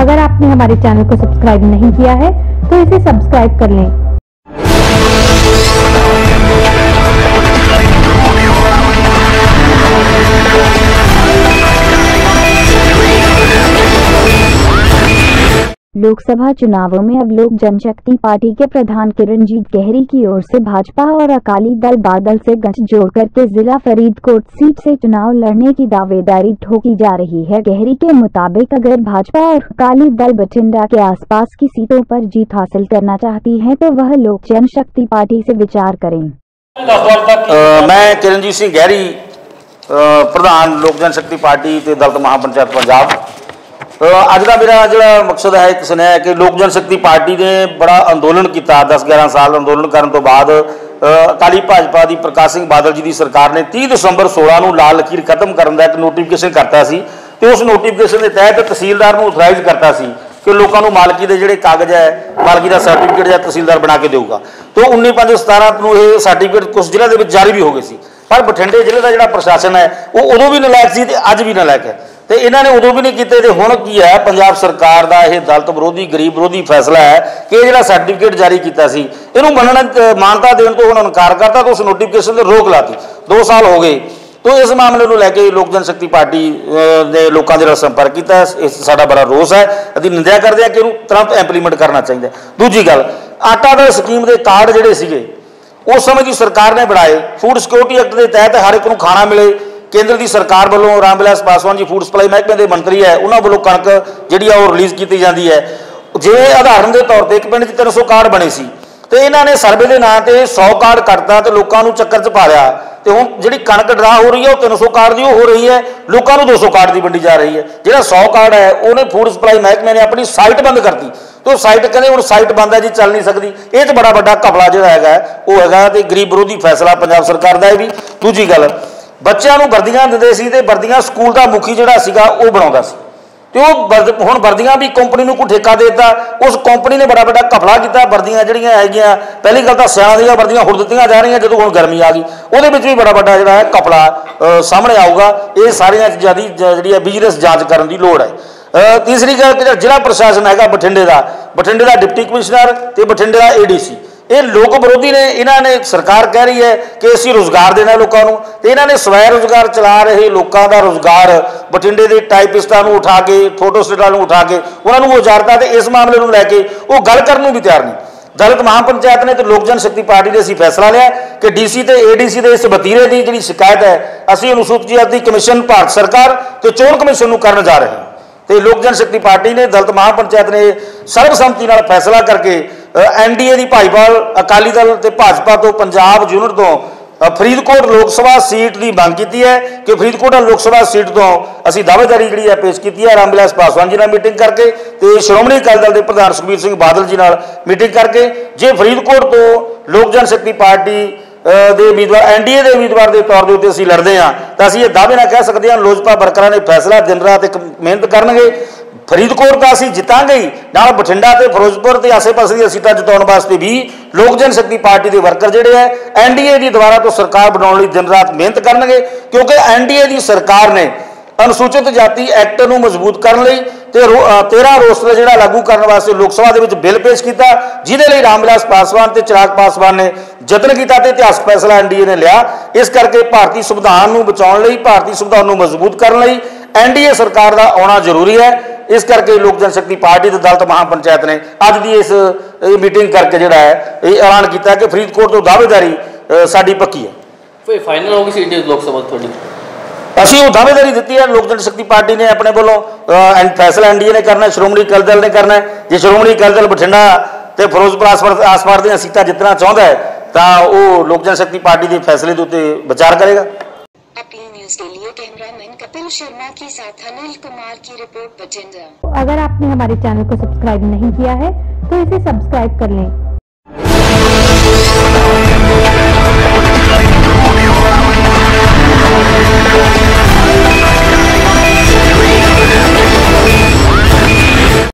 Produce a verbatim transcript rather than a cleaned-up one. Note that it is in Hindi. अगर आपने हमारे चैनल को सब्सक्राइब नहीं किया है तो इसे सब्सक्राइब कर लें। लोकसभा चुनावों में अब लोक जनशक्ति पार्टी के प्रधान किरणजीत गहरी की ओर से भाजपा और अकाली दल बादल से गठजोड़ करके जिला फरीदकोट सीट से चुनाव लड़ने की दावेदारी ठोकी जा रही है। गहरी के मुताबिक अगर भाजपा और अकाली दल बठिंडा के आसपास की सीटों पर जीत हासिल करना चाहती है तो वह लोक जनशक्ति पार्टी से विचार करें। आ, मैं किरणजीत सिंह गहरी प्रधान लोक जनशक्ति पार्टी ते दल महापंचायत पंजाब। अज का मेरा जो मकसद है किसी ने कि लोक जनशक्ति पार्टी ने बड़ा अंदोलन किया। दस ग्यारह साल अंदोलन करने तो बाद अकाली भाजपा की प्रकाश सिंह बादल जी की सरकार ने तीह दसंबर सोलह को लाल लकीर खत्म करने का एक नोटिफिकेशन करता सी। तो उस नोटिफिकेशन के तहत तहसीलदार को ऑथराइज करता सी कि लोगों को मालकी के जोड़े कागज़ है मालकी का सर्टिफिकेट या तहसीलदार बना के देगा। तो उन्नीस पाँच सतारह को यह सर्टिफिकेट कुछ जिले के जारी भी हो गए सी। पर बठिंडे जिले का जो प्रशासन है वो उदों भी नालायक सी ते अज भी नालायक है। तो इन्होंने उदों भी नहीं किए तो हुण की है पंजाब सरकार का यह दलित विरोधी गरीब विरोधी फैसला है कि यह जो सर्टिफिकेट जारी किया सी इनू मनना मानता देने तो उन्होंने इनकार करता। तो उस नोटिफिकेशन से रोक लाती, दो साल हो गए। तो इस मामले को लैके लोक जनशक्ति पार्टी ने लोगों के संपर्क किया। इस साडा बड़ा रोस है, अभी निंदा करते हैं कि इनू तुरंत इंप्लीमेंट करना चाहिए। दूजी गल आटा दल स्कीम के कार्ड जोड़े सीगे उस समय की सरकार ने बनाए। फूड सिक्योरिटी एक्ट के तहत हर एक को खाना मिले। केंद्र की सरकार वालों राम विलास पासवान जी फूड सप्लाई महकमे के मंत्री है, उन्होंने वालों कणक जी रिलीज़ की जाती है। जिमें उदाहरण के तौर पर एक पिंड तीन सौ कार्ड बने सी तो इन्होंने सर्वे के नाँ से सौ कार्ड कटता तो लोगों को चक्कर च पा लिया। तो हम जी कणक ड्रा हो रही है वो तीन सौ कार्ड की हो रही है, लोगों को दो सौ कार्ड की वंडी जा रही है। जो सौ कार्ड है उन्हें फूड सप्लाई महकमे ने अपनी साइट बंद करती। तो साइट कहते हम साइट बंद है जी चल नहीं सकती। ये बड़ा बड़ा घपला जो है वो है तो गरीब विरोधी फैसला पंजाब सरकार का है भी। दूजी गल बच्चों को वर्दियां देते सी, वर्दियां स्कूल का मुखी जोड़ा सीगा वो बनाता सी। तो हुण वर्दियां भी कंपनी को ठेका देता। उस कंपनी ने बड़ा बड़ा घपला किया। वर्दियां जोड़ियां हैगियां पहली गल तो सियाल दीयां वर्दियां हुण दित्तियां जा रही हैं, जदों हुण गर्मी आ गई उहदे विच भी बड़ा बड़ा जिहड़ा है घपला सामने आऊगा। ये सारियां चीज़ां दी जिहड़ी है बिजनेस जांच करन दी लोड़ है। तीसरी गल जिला प्रशासन है बठिंडे का बठिंडे का डिप्टी कमिश्नर तो बठिंडे का ए डी सी ये लोग विरोधी ने। इन्होंने सरकार कह रही है कि असीं रोज़गार देना लोगों को, इन्होंने स्वै रोज़गार चला रहे लोगों का रोज़गार बठिंडे के टाइपिस्टां नूं उठा के फोटोस्टेटां नूं उठा के उन्होंने वो उजारता। तो इस मामले को लैके वो गल करने भी तैयार नहीं। दलित महापंचायत ने तो लोक जनशक्ति पार्टी ने असीं फैसला लिया कि डी सी तो ए डी सी के इस वतीरे की जिहड़ी शिकायत है असीं अनुसूचित जाति कमीशन भारत सरकार तो चोण कमीशन नूं करन जा रहे हैं। तो लोक जनशक्ति पार्टी ने दलित महापंचायत ने सर्वसम्मति नाल फैसला करके एन डी ए की भाईवाल अकाली दल ते भाजपा तो पंजाब यूनिट तो फरीदकोट लोक सभा सीट की मांग की है कि फरीदकोट लोक सभा सीट तो असी दावेदारी जी है पेश की है। राम विलास पासवान जी ने मीटिंग करके तो श्रोमणी अकाली दल के प्रधान सुखबीर सिंह बादल जी नाल मीटिंग करके जे फरीदकोट तो लोक जनशक्ति पार्टी ਦੇ ਉਮੀਦਵਾਰ एन डी ए के उम्मीदवार के तौर के उत्ते असीं लड़ते हैं तो असीं ये दावे नाल कह सकते हैं लोजपा वर्करां ने फैसला दिन रात एक मेहनत करनगे। फरीदकोट तो असीं जितांगे ही, नाल बठिंडा ते फिरोजपुर ते आसे पासे दीआं सीटां जिताउण वास्ते भी लोक जनशक्ति पार्टी के वर्कर जिहड़े है एन डी ए की दुबारा तो सरकार बनाउण लई दिन रात मेहनत करनगे। क्योंकि एन डी ए की सरकार ने अनुसूचित जाति एक्ट को मजबूत करने लई ते तेरह रोस्टर जिहड़ा लागू करने वास्ते लोक सभा दे विच बिल पेश किया जिहदे लई राम विलास पासवान ते चिराग पासवान ने जतन किया तो इतिहासक फैसला एन डी ए ने लिया। इस करके भारतीय संविधान को बचाने लई भारतीय संविधान को मजबूत करने लई एन डी ए सरकार का आना जरूरी है। इस करके लोक जनशक्ति पार्टी तो दलित महापंचायत ने अज की इस मीटिंग करके जो है ये ऐलान किया कि फरीदकोट तो दावेदारी साडी पक्की है। फिर फाइनल होगी सीट लोक सभा थोड़ी असी वो दावेदारी दी है लोक जनशक्ति पार्टी ने अपने वालों फैसला एन डी ए ने करना, श्रोमणी अकाली दल ने करना है। जे श्रोमणी अकाली दल बठिंडा तो फिरोजपुर आसपास दीआं सीटां जितना चाहता है तो वो लोक जनशक्ति पार्टी के फैसले के उत्ते विचार करेगा। अपील न्यूज़ के लिए कैमरामैन कपिल शर्मा के साथ अनिल कुमार की रिपोर्ट बठिंडा। अगर आपने हमारे चैनल को सब्सक्राइब नहीं किया है तो इसे सब्सक्राइब कर लें।